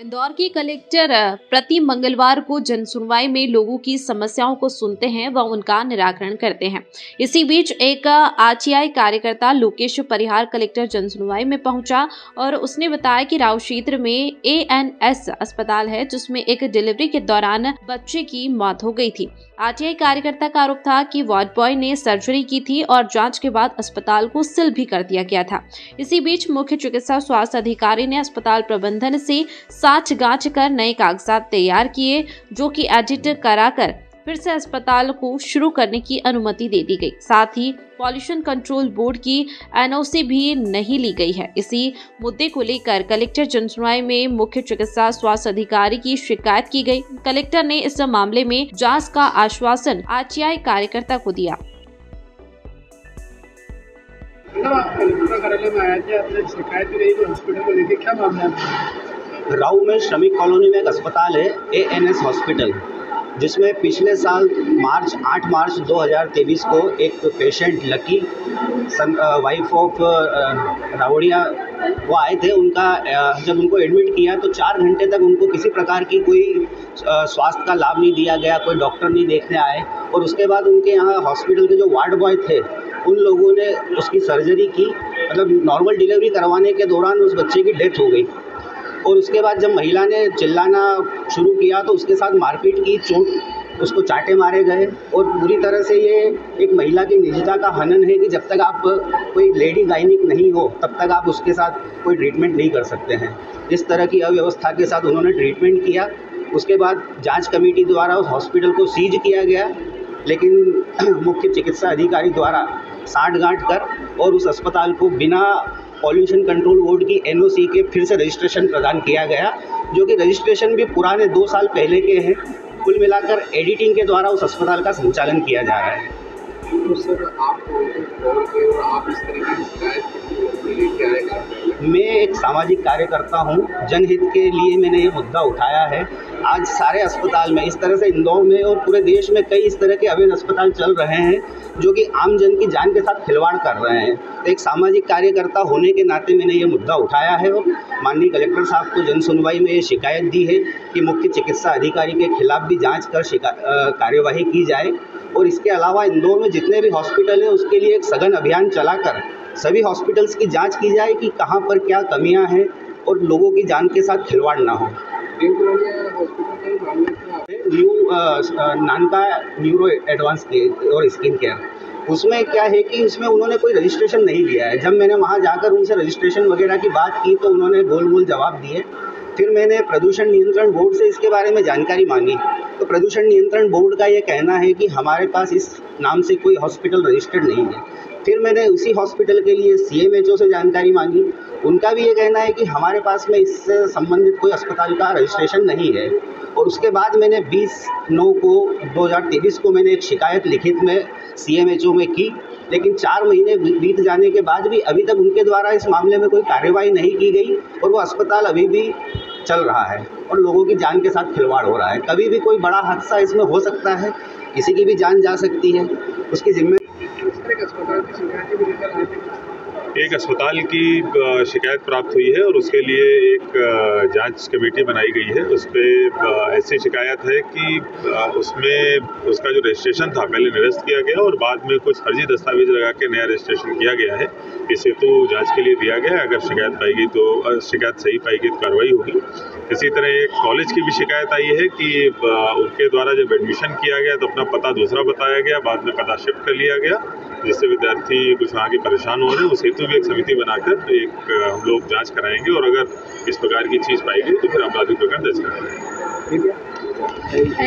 इंदौर की कलेक्टर प्रति मंगलवार को जनसुनवाई में लोगों की समस्याओं को सुनते हैं व उनका निराकरण करते हैं। इसी बीच एक आरटीआई कार्यकर्ता लोकेश परिहार कलेक्टर जनसुनवाई में पहुंचा और उसने बताया कि राव क्षेत्र में एएनएस अस्पताल है जिसमें एक डिलीवरी के दौरान बच्चे की मौत हो गई थी। आरटीआई कार्यकर्ता का आरोप था कि वार्ड बॉय ने सर्जरी की थी और जाँच के बाद अस्पताल को सील भी कर दिया गया था। इसी बीच मुख्य चिकित्सा स्वास्थ्य अधिकारी ने अस्पताल प्रबंधन से जांच कर नए कागजात तैयार किए जो कि एडिट कराकर फिर से अस्पताल को शुरू करने की अनुमति दे दी गई। साथ ही पॉल्यूशन कंट्रोल बोर्ड की एनओसी भी नहीं ली गई है। इसी मुद्दे को लेकर कलेक्टर जनसुनवाई में मुख्य चिकित्सा स्वास्थ्य अधिकारी की शिकायत की गई। कलेक्टर ने इस मामले में जांच का आश्वासन आरटीआई कार्यकर्ता को दिया। राव में श्रमिक कॉलोनी में एक अस्पताल है एएनएस हॉस्पिटल, जिसमें पिछले साल मार्च 2023 को एक patient lucky wife of Rawadiya वो आए थे। उनका जब उनको एडमिट किया तो 4 घंटे तक उनको किसी प्रकार की कोई स्वास्थ्य का लाभ नहीं दिया गया, कोई डॉक्टर नहीं देखने आए। और उसके बाद उनके यहाँ हॉस्पिटल के जो वार्ड बॉय थे उन लोगों ने उसकी सर्जरी की, मतलब नॉर्मल डिलीवरी करवाने के दौरान उस बच्चे की डेथ हो गई। और उसके बाद जब महिला ने चिल्लाना शुरू किया तो उसके साथ मारपीट की, चोट उसको चाटे मारे गए। और बुरी तरह से ये एक महिला की निजता का हनन है कि जब तक आप कोई लेडी गायनिक नहीं हो तब तक आप उसके साथ कोई ट्रीटमेंट नहीं कर सकते हैं। इस तरह की अव्यवस्था के साथ उन्होंने ट्रीटमेंट किया। उसके बाद जांच कमेटी द्वारा उस हॉस्पिटल को सीज किया गया, लेकिन मुख्य चिकित्सा अधिकारी द्वारा सांठगांठ कर और उस अस्पताल को बिना पॉल्यूशन कंट्रोल बोर्ड की एनओसी के फिर से रजिस्ट्रेशन प्रदान किया गया, जो कि रजिस्ट्रेशन भी पुराने 2 साल पहले के हैं। कुल मिलाकर एडिटिंग के द्वारा उस अस्पताल का संचालन किया जा रहा है। तो सर आप इस तरह की शिकायत, मैं एक सामाजिक कार्यकर्ता हूं, जनहित के लिए मैंने ये मुद्दा उठाया है। आज सारे अस्पताल में इस तरह से इंदौर में और पूरे देश में कई इस तरह के अवैध अस्पताल चल रहे हैं जो कि आम जन की जान के साथ खिलवाड़ कर रहे हैं। तो एक सामाजिक कार्यकर्ता होने के नाते मैंने ये मुद्दा उठाया है और माननीय कलेक्टर साहब को जनसुनवाई में ये शिकायत दी है कि मुख्य चिकित्सा अधिकारी के खिलाफ भी जाँच कर कार्यवाही की जाए। और इसके अलावा इंदौर में जितने भी हॉस्पिटल हैं उसके लिए एक सघन अभियान चलाकर सभी हॉस्पिटल्स की जांच की जाए कि कहां पर क्या कमियां हैं और लोगों की जान के साथ खिलवाड़ ना हो। न्यू नानका न्यूरो एडवांस और स्किन केयर, उसमें क्या है कि उसमें उन्होंने कोई रजिस्ट्रेशन नहीं दिया है। जब मैंने वहाँ जाकर उनसे रजिस्ट्रेशन वगैरह की बात की तो उन्होंने गोल गोल जवाब दिए। फिर मैंने प्रदूषण नियंत्रण बोर्ड से इसके बारे में जानकारी मांगी तो प्रदूषण नियंत्रण बोर्ड का ये कहना है कि हमारे पास इस नाम से कोई हॉस्पिटल रजिस्टर्ड नहीं है। फिर मैंने उसी हॉस्पिटल के लिए CMHO से जानकारी मांगी, उनका भी ये कहना है कि हमारे पास में इससे संबंधित कोई अस्पताल का रजिस्ट्रेशन नहीं है। और उसके बाद मैंने 20/9/2023 को मैंने एक शिकायत लिखित में CMHO में की, लेकिन 4 महीने बीत जाने के बाद भी अभी तक उनके द्वारा इस मामले में कोई कार्यवाही नहीं की गई और वो अस्पताल अभी भी चल रहा है और लोगों की जान के साथ खिलवाड़ हो रहा है। कभी भी कोई बड़ा हादसा इसमें हो सकता है, किसी की भी जान जा सकती है, उसकी जिम्मेदारी। एक अस्पताल की शिकायत प्राप्त हुई है और उसके लिए एक जांच कमेटी बनाई गई है। उस पर ऐसी शिकायत है कि उसमें उसका जो रजिस्ट्रेशन था पहले निरस्त किया गया और बाद में कुछ फर्जी दस्तावेज लगा के नया रजिस्ट्रेशन किया गया है। इस हेतु जांच के लिए दिया गया है। अगर शिकायत पाई गई तो शिकायत सही पाई गई तो कार्रवाई होगी। इसी तरह एक कॉलेज की भी शिकायत आई है कि उनके द्वारा जब एडमिशन किया गया तो अपना पता दूसरा बताया गया, बाद में पता शिफ्ट कर लिया गया, जिससे विद्यार्थी कुछ आगे परेशान हो रहे हैं। उस हेतु भी एक समिति बनाकर एक हम लोग जाँच कराएंगे और अगर इस प्रकार की चीज़ पाई गई तो फिर आपराधिक प्रकरण दर्ज कराएंगे। ठीक है।